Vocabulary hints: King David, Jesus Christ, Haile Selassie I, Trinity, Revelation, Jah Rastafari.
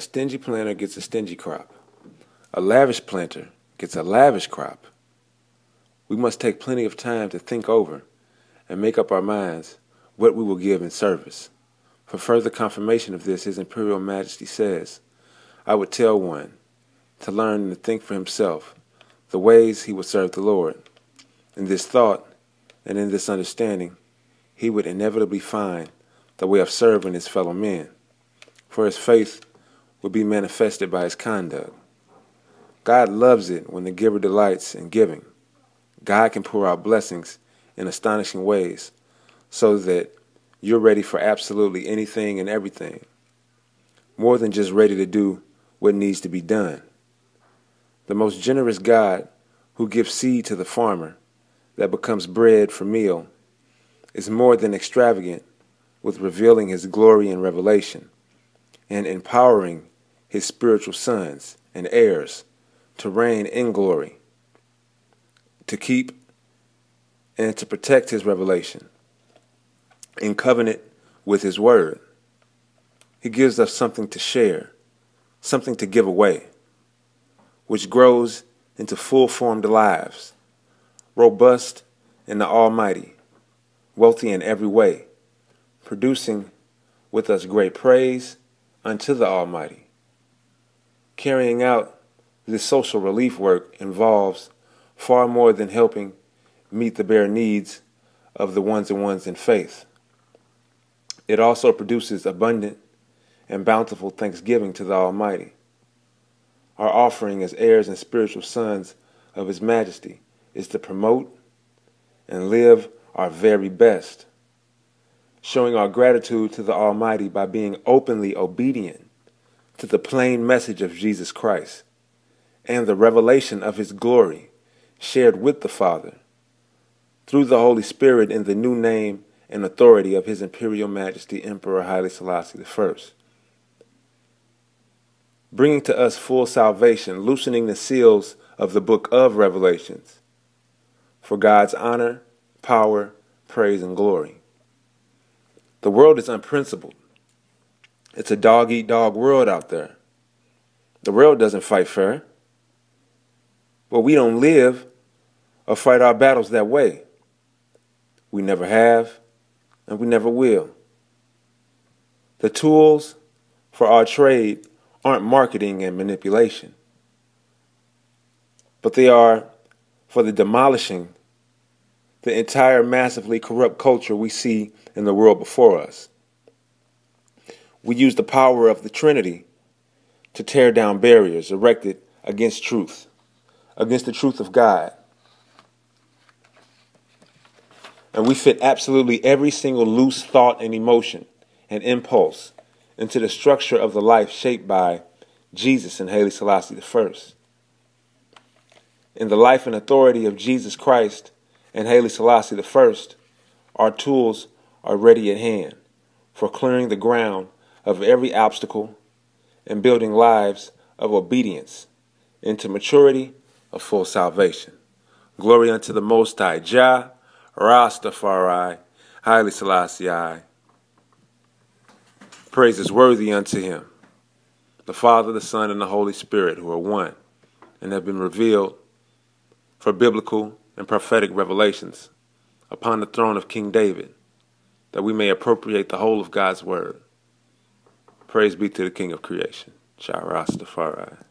A stingy planter gets a stingy crop. A lavish planter gets a lavish crop. We must take plenty of time to think over and make up our minds what we will give in service. For further confirmation of this, His Imperial Majesty says, I would tell one to learn and to think for himself the ways he would serve the Lord. In this thought and in this understanding, he would inevitably find the way of serving his fellow men, for his faith would be manifested by his conduct. God loves it when the giver delights in giving. God can pour out blessings in astonishing ways so that you're ready for absolutely anything and everything, more than just ready to do what needs to be done. The most generous God, who gives seed to the farmer that becomes bread for meal, is more than extravagant with revealing his glory and revelation and empowering his spiritual sons and heirs to reign in glory, to keep and to protect his revelation in covenant with his word. He gives us something to share, something to give away, which grows into full-formed lives, robust in the Almighty, wealthy in every way, producing with us great praise unto the Almighty. Carrying out this social relief work involves far more than helping meet the bare needs of the ones and ones in faith. It also produces abundant and bountiful thanksgiving to the Almighty. Our offering as heirs and spiritual sons of His Majesty is to promote and live our very best, showing our gratitude to the Almighty by being openly obedient to the plain message of Jesus Christ and the revelation of His glory shared with the Father through the Holy Spirit in the new name and authority of His Imperial Majesty Emperor Haile Selassie I, bringing to us full salvation, loosening the seals of the book of Revelations for God's honor, power, praise, and glory. The world is unprincipled. It's a dog-eat-dog world out there. The world doesn't fight fair. But we don't live or fight our battles that way. We never have, and we never will. The tools for our trade aren't marketing and manipulation, but they are for the demolishing the entire massively corrupt culture we see in the world before us. We use the power of the Trinity to tear down barriers erected against truth, against the truth of God. And we fit absolutely every single loose thought and emotion and impulse into the structure of the life shaped by Jesus and Haile Selassie I. In the life and authority of Jesus Christ and Haile Selassie I, our tools are ready at hand for clearing the ground of every obstacle and building lives of obedience into maturity of full salvation. Glory unto the Most High, Jah Rastafari, Haile Selassie I. Praise is worthy unto Him, the Father, the Son, and the Holy Spirit, who are one and have been revealed for biblical and prophetic revelations upon the throne of King David, that we may appropriate the whole of God's word. Praise be to the King of creation, Jah Rastafari.